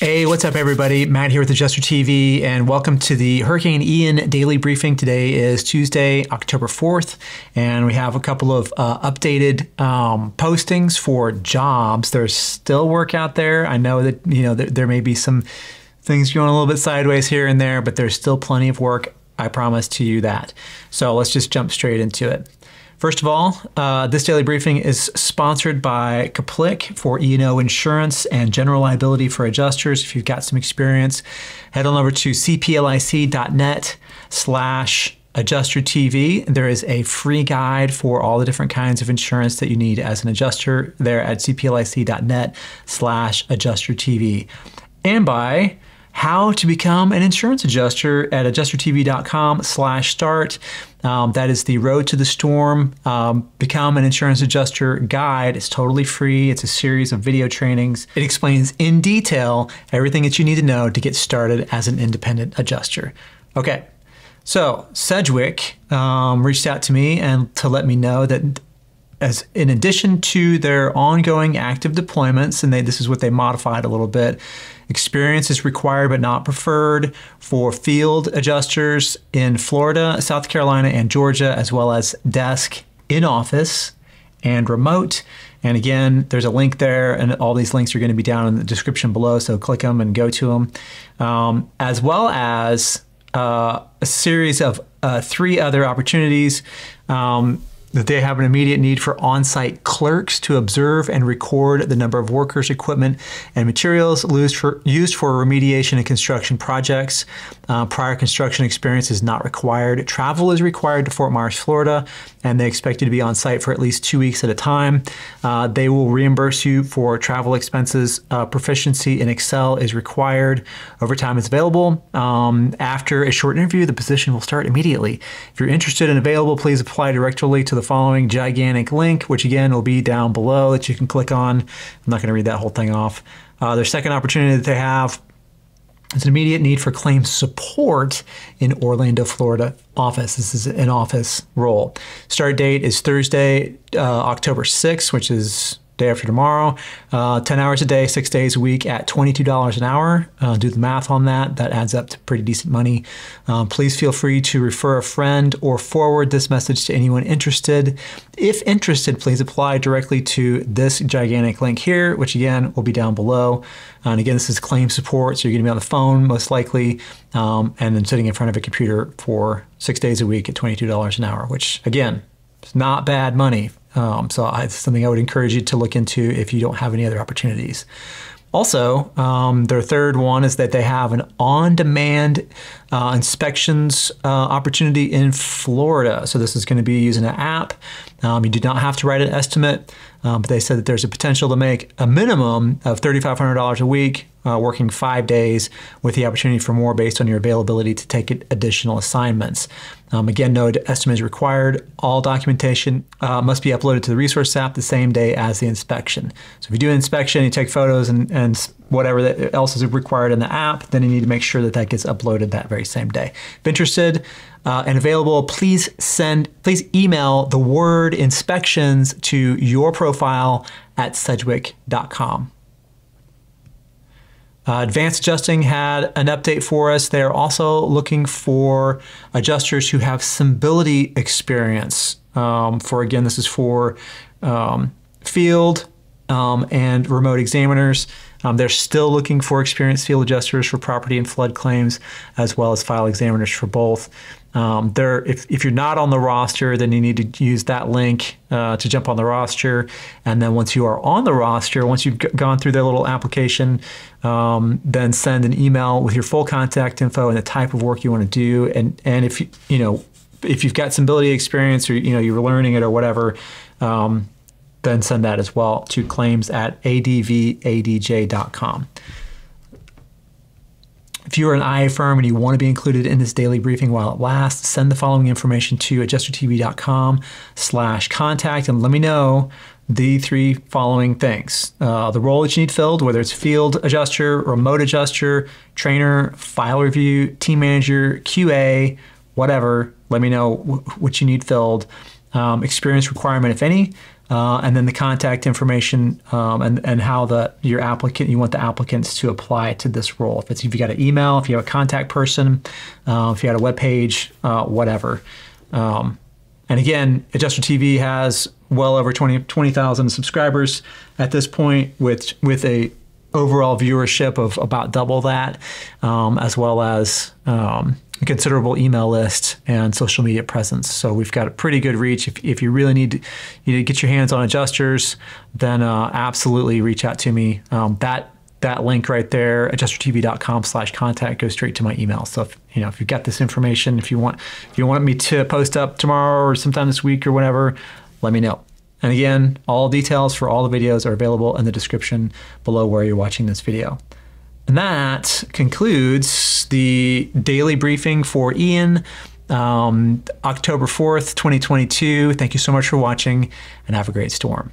Hey, what's up everybody? Matt here with Adjuster TV and welcome to the Hurricane Ian daily briefing. Today is Tuesday, October 4th, and we have a couple of updated postings for jobs. There's still work out there. I know that, you know, there may be some things going a little bit sideways here and there, but there's still plenty of work. I promise to you that. So let's just jump straight into it. First of all, this daily briefing is sponsored by CPLIC for E&O insurance and general liability for adjusters. If you've got some experience, head on over to cplic.net/AdjusterTV. There is a free guide for all the different kinds of insurance that you need as an adjuster there at cplic.net/AdjusterTV. And by how to become an insurance adjuster at adjustertv.com/start. That is the Road to the Storm Become an Insurance Adjuster guide. It's totally free. It's a series of video trainings. It explains in detail everything that you need to know to get started as an independent adjuster. Okay, so Sedgwick reached out to me and to let me know that as in addition to their ongoing active deployments, and this is what they modified a little bit, experience is required but not preferred for field adjusters in Florida, South Carolina, and Georgia, as well as desk, in-office, and remote. And again, there's a link there, and all these links are going to be down in the description below, so click them and go to them, as well as a series of 3 other opportunities. That they have an immediate need for on-site clerks to observe and record the number of workers, equipment, and materials used for remediation and construction projects. Prior construction experience is not required. Travel is required to Fort Myers, Florida, and they expect you to be on site for at least 2 weeks at a time. They will reimburse you for travel expenses. Proficiency in Excel is required. Overtime is available. After a short interview, the position will start immediately. If you're interested and available, please apply directly to the following gigantic link, which again will be down below that you can click on. I'm not going to read that whole thing off. Their second opportunity that they have is an immediate need for claims support in Orlando, Florida office. This is an office role. Start date is Thursday, October 6th, which is day after tomorrow. 10 hours a day, 6 days a week at $22 an hour. Do the math on that. That adds up to pretty decent money. Please feel free to refer a friend or forward this message to anyone interested. If interested, please apply directly to this gigantic link here, which again will be down below. And again, this is claim support, so you're going to be on the phone most likely, and then sitting in front of a computer for 6 days a week at $22 an hour, which again, it's not bad money. So it's something I would encourage you to look into if you don't have any other opportunities. Also, their third one is that they have an on-demand inspections opportunity in Florida. So this is going to be using an app. You do not have to write an estimate, but they said that there's a potential to make a minimum of $3,500 a week, working 5 days, with the opportunity for more based on your availability to take additional assignments. Again, no estimate is required. All documentation must be uploaded to the resource app the same day as the inspection. So if you do an inspection, you take photos and whatever that else is required in the app, then you need to make sure that that gets uploaded that very same day. If interested and available, please email the word inspections to yourprofile@sedgwick.com. Advanced Adjusting had an update for us. They're also looking for adjusters who have Symbility experience. Again, this is for field and remote examiners. They're still looking for experienced field adjusters for property and flood claims, as well as file examiners for both. If you're not on the roster, then you need to use that link to jump on the roster. And then once you are on the roster, once you've gone through their little application, then send an email with your full contact info and the type of work you want to do. And if if you've got some Symbility experience or you're learning it or whatever, then send that as well to claims@advadj.com. If you are an IA firm and you want to be included in this daily briefing while it lasts, send the following information to adjustertv.com/contact and let me know the 3 following things. The role that you need filled, whether it's field adjuster, remote adjuster, trainer, file review, team manager, QA, whatever, let me know what you need filled. Experience requirement, if any, and then the contact information and how your applicant, you want the applicants to apply to this role. If you got an email, if you have a contact person, if you got a web page, whatever. And again, Adjuster TV has well over 20,000 subscribers at this point, with a overall viewership of about double that, as well as a considerable email list and social media presence. So we've got a pretty good reach. If you really need to get your hands on adjusters, then absolutely reach out to me. That link right there, adjustertv.com/contact, goes straight to my email. So if you've got this information, if you want me to post up tomorrow or sometime this week or whatever, let me know. And again, all details for all the videos are available in the description below where you're watching this video. And that concludes the daily briefing for Ian, October 4th, 2022. Thank you so much for watching, and have a great storm.